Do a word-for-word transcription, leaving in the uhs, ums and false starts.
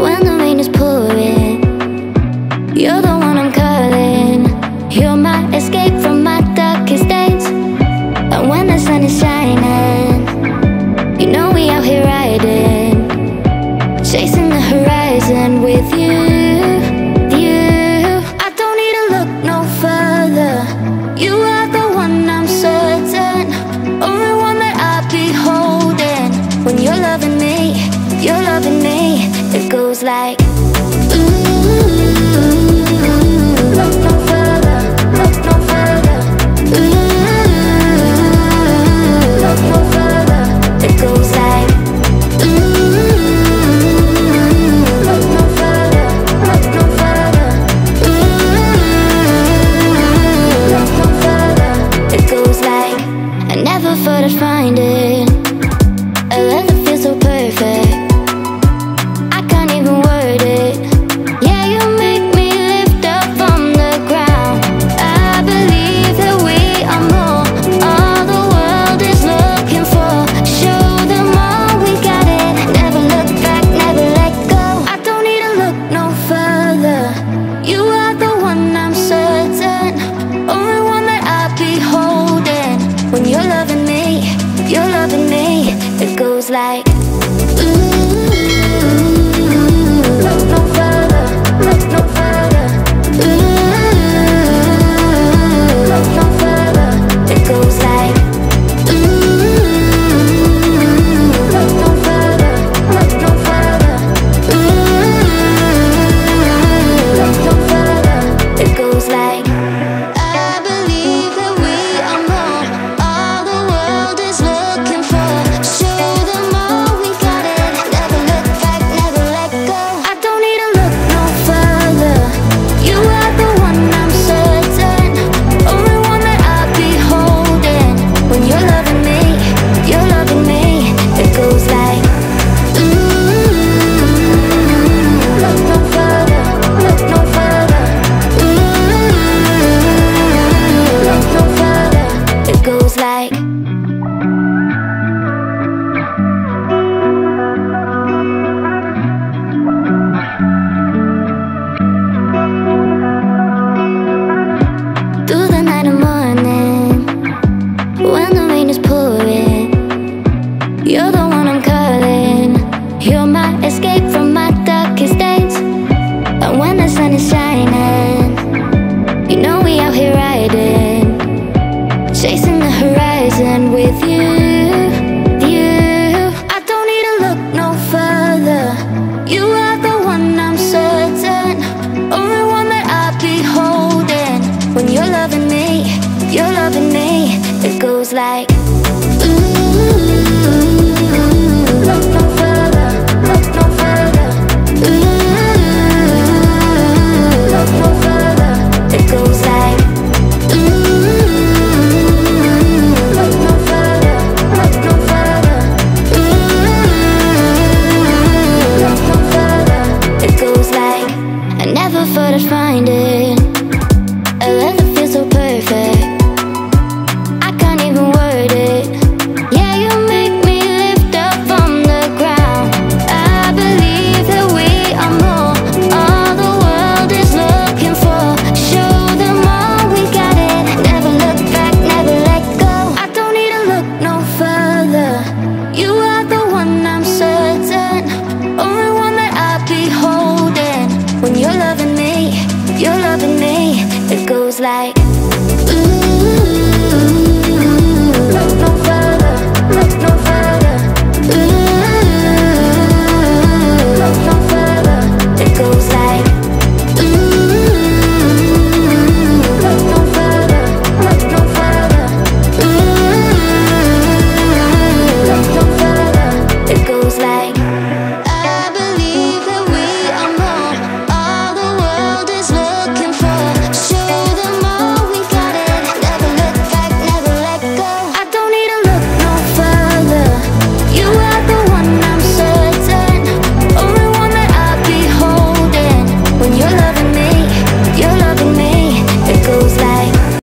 when the rain is pouring. You're the one I'm calling. You're my escape from my darkest days. And when the sun is shining, you know we out here riding, chasing the horizon with you, you. I don't need to look no further. You are the one I'm certain, only one that I'll be holding. When you're loving me, you're loving me. It goes like like like like